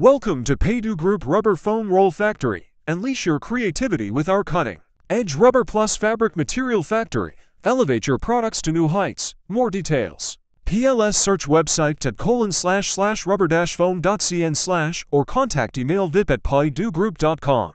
Welcome to Paidu Group Rubber Foam Roll Factory. Unleash your creativity with our cutting edge Rubber Plus Fabric Material Factory. Elevate your products to new heights. More details. PLS search website at //rubber-foam.cn/ or contact email vip@paidugroup.com.